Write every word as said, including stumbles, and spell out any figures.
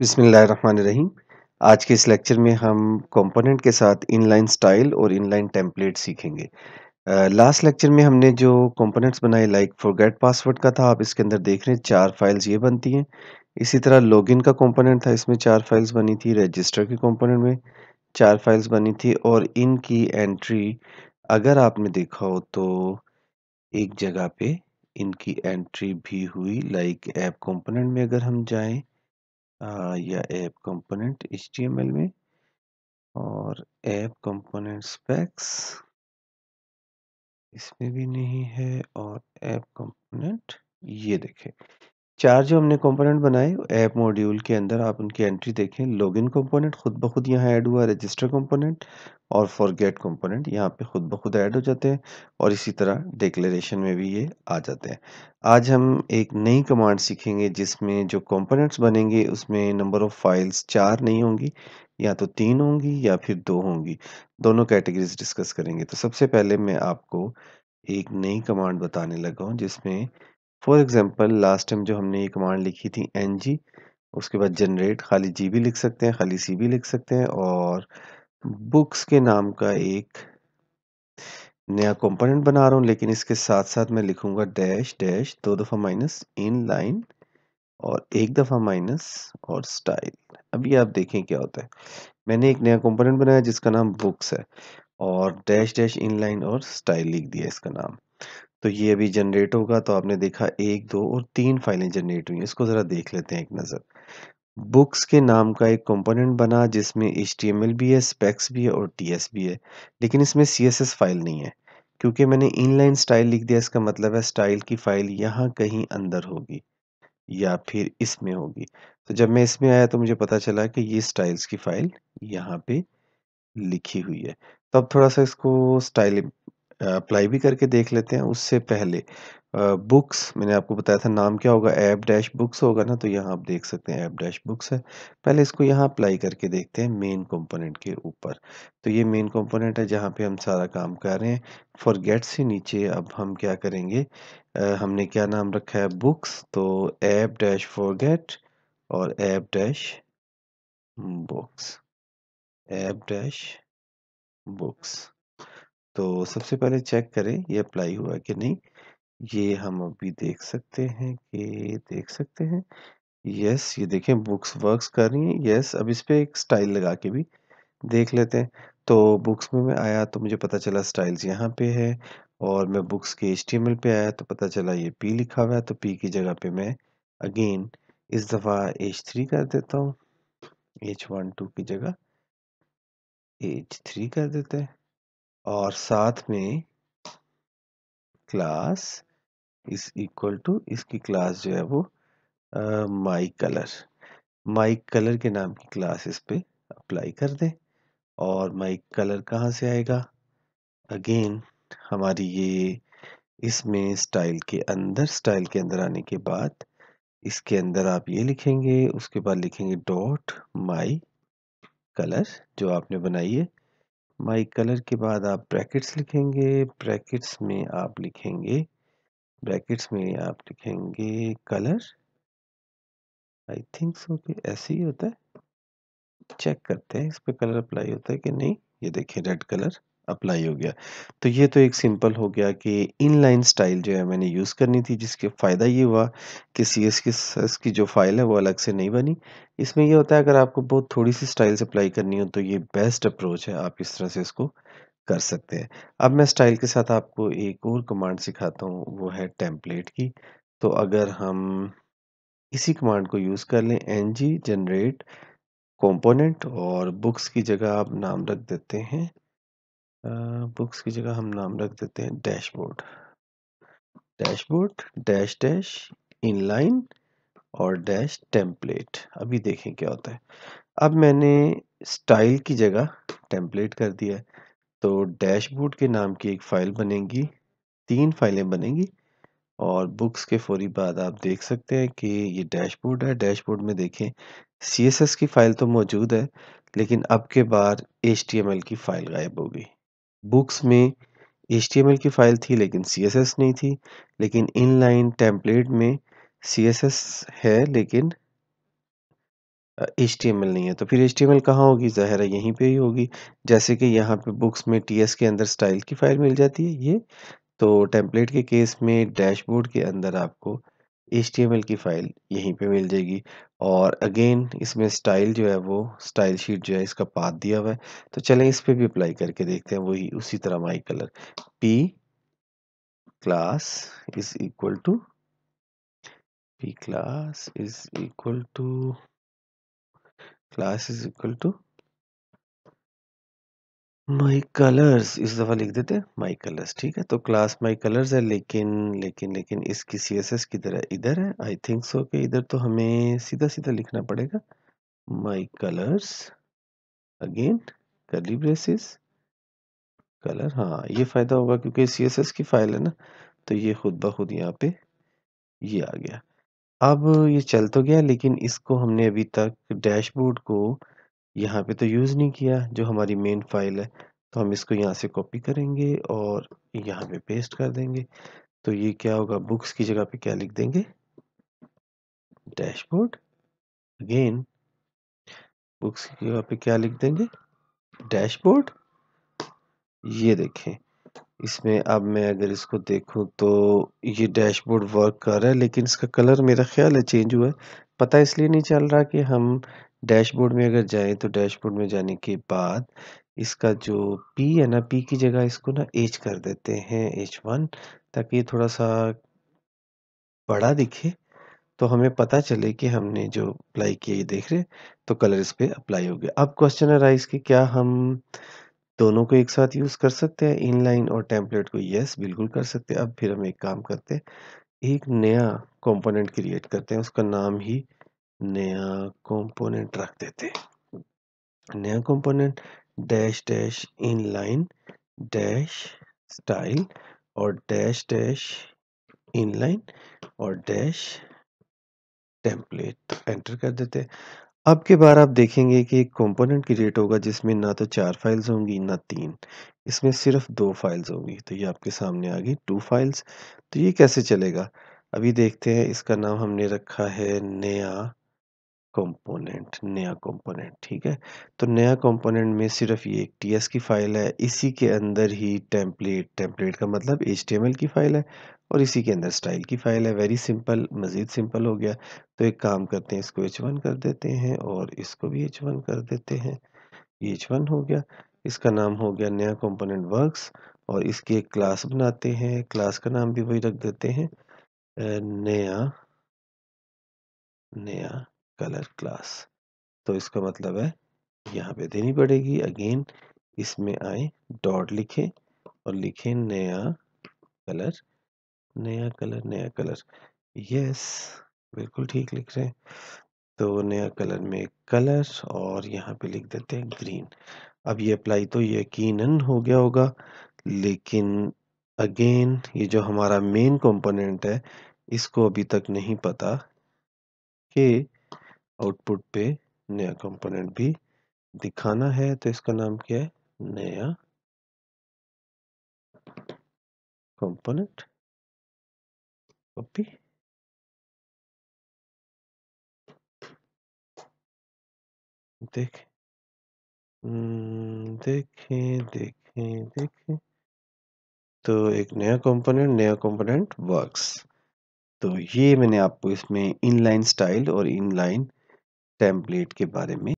बिस्मिल्लाहिर्रहमानिर्रहीम। आज के इस लेक्चर में हम कंपोनेंट के साथ इनलाइन स्टाइल और इनलाइन टेम्पलेट सीखेंगे। लास्ट uh, लेक्चर में हमने जो कंपोनेंट्स बनाए लाइक फॉरगेट पासवर्ड का था, आप इसके अंदर देख रहे हैं चार फाइल्स ये बनती हैं। इसी तरह लॉगिन का कंपोनेंट था, इसमें चार फाइल्स बनी थी। रजिस्टर के कंपोनेंट में चार फाइल्स बनी थी और इनकी एंट्री अगर आपने देखा हो तो एक जगह पे इनकी एंट्री भी हुई। लाइक ऐप कंपोनेंट में अगर हम जाएं आ, या app component H T M L में और ऐप कंपोनेंट स्पेक्स इसमें भी नहीं है और ऐप कंपोनेंट, ये देखें चार जो हमने कंपोनेंट बनाए ऐप मॉड्यूल के अंदर, आप उनकी एंट्री देखें। लॉगिन कंपोनेंट खुद ब खुद यहाँ ऐड हुआ, रजिस्टर कंपोनेंट और फॉरगेट कंपोनेंट यहाँ पे खुद ब खुद ऐड हो जाते हैं और इसी तरह डिक्लेरेशन में भी ये आ जाते हैं। आज हम एक नई कमांड सीखेंगे जिसमें जो कंपोनेंट्स बनेंगे उसमें नंबर ऑफ़ फाइल्स चार नहीं होंगी, या तो तीन होंगी या फिर दो होंगी, दोनों कैटेगरीज डिस्कस करेंगे। तो सबसे पहले मैं आपको एक नई कमांड बताने लगा हूँ जिसमें फॉर एग्जाम्पल लास्ट टाइम जो हमने ये कमांड लिखी थी एन जी, उसके बाद जनरेट, खाली जी भी लिख सकते हैं, खाली सी भी लिख सकते हैं और बुक्स के नाम का एक नया कंपोनेंट बना रहा हूँ। लेकिन इसके साथ साथ मैं लिखूंगा डैश डैश, दो दफ़ा माइनस, इन लाइन और एक दफ़ा माइनस और स्टाइल। अभी आप देखें क्या होता है। मैंने एक नया कंपोनेंट बनाया जिसका नाम बुक्स है और डैश डैश इन लाइन और स्टाइल लिख दिया इसका नाम। तो ये अभी जनरेट होगा। तो आपने देखा एक, दो और तीन फाइलें जनरेट हुई। इसको ज़रा देख लेते हैं एक नज़र। बुक्स के नाम का एक कंपोनेंट बना जिसमें एच टी एम एल भी है, स्पेक्स भी है और टी एस भी है, लेकिन इसमें सी एस एस फाइल नहीं है क्योंकि मैंने इनलाइन स्टाइल लिख दिया। इसका मतलब है स्टाइल की फ़ाइल यहाँ कहीं अंदर होगी या फिर इसमें होगी। तो जब मैं इसमें आया तो मुझे पता चला कि ये स्टाइल्स की फ़ाइल यहाँ पर लिखी हुई है। तो अब थोड़ा सा इसको स्टाइल अप्लाई भी करके देख लेते हैं। उससे पहले बुक्स मैंने आपको बताया था नाम क्या होगा, ऐप डैश बुक्स होगा ना, तो यहाँ आप देख सकते हैं ऐप डैश बुक्स है। पहले इसको यहाँ अप्लाई करके देखते हैं मेन कंपोनेंट के ऊपर। तो ये मेन कंपोनेंट है जहाँ पे हम सारा काम कर रहे हैं। फॉरगेट से नीचे अब हम क्या करेंगे, आ, हमने क्या नाम रखा है, बुक्स, तो ऐप डैश फॉरगेट और app dash books, app dash books. तो सबसे पहले चेक करें ये अप्लाई हुआ कि नहीं। ये हम अभी देख सकते हैं कि देख सकते हैं यस, ये देखें बुक्स वर्क्स कर रही हैं यस। अब इस पर एक स्टाइल लगा के भी देख लेते हैं। तो बुक्स में मैं आया तो मुझे पता चला स्टाइल्स यहाँ पे है और मैं बुक्स के एच टी एम एल पे आया तो पता चला ये पी लिखा हुआ है। तो पी की जगह पे मैं अगेन इस दफ़ा एच थ्री कर देता हूँ, एच वन टू की जगह एच थ्री कर देते हैं और साथ में क्लास इज इक्वल टू, इसकी क्लास जो है वो माई कलर, माई कलर के नाम की क्लास इस पे अप्लाई कर दें। और माई कलर कहाँ से आएगा, अगेन हमारी ये इसमें स्टाइल के अंदर, स्टाइल के अंदर आने के बाद इसके अंदर आप ये लिखेंगे, उसके बाद लिखेंगे डॉट माई कलर जो आपने बनाई है। माई कलर के बाद आप ब्रैकेट्स लिखेंगे, ब्रैकेट्स में आप लिखेंगे, ब्रैकेट्स में आप लिखेंगे कलर, आई थिंक सो कि ऐसे ही होता है। चेक करते हैं इस पर कलर अप्लाई होता है कि नहीं। ये देखिए रेड कलर अप्लाई हो गया। तो ये तो एक सिंपल हो गया कि इनलाइन स्टाइल जो है मैंने यूज़ करनी थी, जिसके फ़ायदा ये हुआ कि सी एस एस की जो फाइल है वो अलग से नहीं बनी। इसमें ये होता है अगर आपको बहुत थोड़ी सी स्टाइल्स अप्लाई करनी हो तो ये बेस्ट अप्रोच है, आप इस तरह से इसको कर सकते हैं। अब मैं स्टाइल के साथ आपको एक और कमांड सिखाता हूँ, वो है टेम्पलेट की। तो अगर हम इसी कमांड को यूज़ कर लें, एन जी जनरेट कॉम्पोनेंट और बुक्स की जगह आप नाम रख देते हैं, बुक्स की जगह हम नाम रख देते हैं dashboard, dashboard dash dash inline और डैश टेम्पलेट। अभी देखें क्या होता है। अब मैंने स्टाइल की जगह टेम्पलेट कर दिया है। तो डैशबोर्ड के नाम की एक फ़ाइल बनेगी, तीन फाइलें बनेंगी और बुक्स के फौरी बाद आप देख सकते हैं कि ये डैशबोर्ड है। डैशबोर्ड में देखें सी एस एस की फ़ाइल तो मौजूद है लेकिन अब के बाद एच टी एम एल की फ़ाइल गायब हो गई। बुक्स में एच टी एम एल की फ़ाइल थी लेकिन सी एस एस नहीं थी, लेकिन इनलाइन टेम्पलेट में सी एस एस है लेकिन एच टी एम एल नहीं है, तो फिर एच टी एम एल कहाँ होगी, ज़ाहिर है यहीं पे ही होगी। जैसे कि यहाँ पे बुक्स में टी एस के अंदर स्टाइल की फ़ाइल मिल जाती है ये, तो टेम्पलेट के केस में डैशबोर्ड के अंदर आपको एच टी एम एल की फ़ाइल यहीं पे मिल जाएगी। और अगेन इसमें स्टाइल जो है वो स्टाइल शीट जो है इसका पाथ दिया हुआ है, तो चलें इस पर भी अप्लाई करके देखते हैं वही उसी तरह my colour P class is equal to P class is equal to class is equal to my colours, इस दफ़ा लिख देते हैं माई कलर्स, ठीक है। तो क्लास माई कलर्स है, लेकिन लेकिन लेकिन इसकी सी एस एस किधर है, इधर है आई थिंक सो के इधर, तो हमें सीधा सीधा लिखना पड़ेगा my colours again curly braces colour. हाँ ये फ़ायदा होगा क्योंकि सी एस एस की फ़ाइल है ना, तो ये खुद ब खुद यहाँ पे ये आ गया। अब ये चल तो गया, लेकिन इसको हमने अभी तक डैशबोर्ड को यहाँ पे तो यूज़ नहीं किया जो हमारी मेन फाइल है, तो हम इसको यहाँ से कॉपी करेंगे और यहाँ पे पेस्ट कर देंगे। तो ये क्या होगा, बुक्स की जगह पे क्या लिख देंगे, डैशबोर्ड अगेन, बुक्स की जगह पे क्या लिख देंगे, डैशबोर्ड। ये देखें इसमें अब मैं अगर इसको देखूं तो ये डैशबोर्ड वर्क कर रहा है, लेकिन इसका कलर मेरा ख्याल है चेंज हुआ है, पता इसलिए नहीं चल रहा कि हम डैशबोर्ड में अगर जाएं तो डैशबोर्ड में जाने के बाद इसका जो पी है ना, पी की जगह इसको ना एच कर देते हैं एच वन, ताकि ये थोड़ा सा बड़ा दिखे, तो हमें पता चले कि हमने जो अप्लाई किया, ये देख रहे तो कलर इस पर अप्लाई हो गया। अब क्वेश्चन अराइज कि क्या हम दोनों को एक साथ यूज़ कर सकते हैं, इनलाइन और टेम्पलेट को, यस बिल्कुल कर सकते हैं। अब फिर हम एक काम करते हैं, एक नया कंपोनेंट क्रिएट करते हैं, उसका नाम ही नया कंपोनेंट रख देते हैं। नया component dash dash inline dash style और डैश डैश इनलाइन और डैश टेम्पलेट एंटर कर देते हैं। अब के बार आप देखेंगे कि एक कंपोनेंट क्रिएट होगा जिसमें ना तो चार फाइल्स होंगी ना तीन, इसमें सिर्फ दो फाइल्स होंगी। तो ये आपके सामने आ गई टू फाइल्स। तो ये कैसे चलेगा अभी देखते हैं। इसका नाम हमने रखा है नया कंपोनेंट, नया कंपोनेंट, ठीक है। तो नया कंपोनेंट में सिर्फ ये एक टी एस की फ़ाइल है, इसी के अंदर ही टेम्पलेट, टेम्पलेट का मतलब एच टी एम एल की फ़ाइल है, और इसी के अंदर स्टाइल की फ़ाइल है। वेरी सिंपल, मज़ीद सिंपल हो गया। तो एक काम करते हैं, इसको एच वन कर देते हैं और इसको भी एच वन कर देते हैं, ये एच वन हो गया। इसका नाम हो गया नया कंपोनेंट वर्क्स, और इसकी एक क्लास बनाते हैं, क्लास का नाम भी वही रख देते हैं, नया नया कलर क्लास। तो इसका मतलब है यहाँ पे देनी पड़ेगी अगेन, इसमें आए डॉट लिखें और लिखें नया कलर, नया कलर, नया कलर, यस बिल्कुल ठीक लिख रहे हैं। तो नया कलर में कलर और यहाँ पे लिख देते हैं ग्रीन। अब ये अप्लाई तो यकीनन हो गया होगा, लेकिन अगेन ये जो हमारा मेन कंपोनेंट है इसको अभी तक नहीं पता कि आउटपुट पे नया कंपोनेंट भी दिखाना है। तो इसका नाम क्या है, नया कंपोनेंट कॉपी, देख देखें देखें देखें तो एक नया कंपोनेंट, नया कंपोनेंट वर्क्स। तो ये मैंने आपको इसमें इनलाइन स्टाइल और इनलाइन टेम्पलेट के बारे में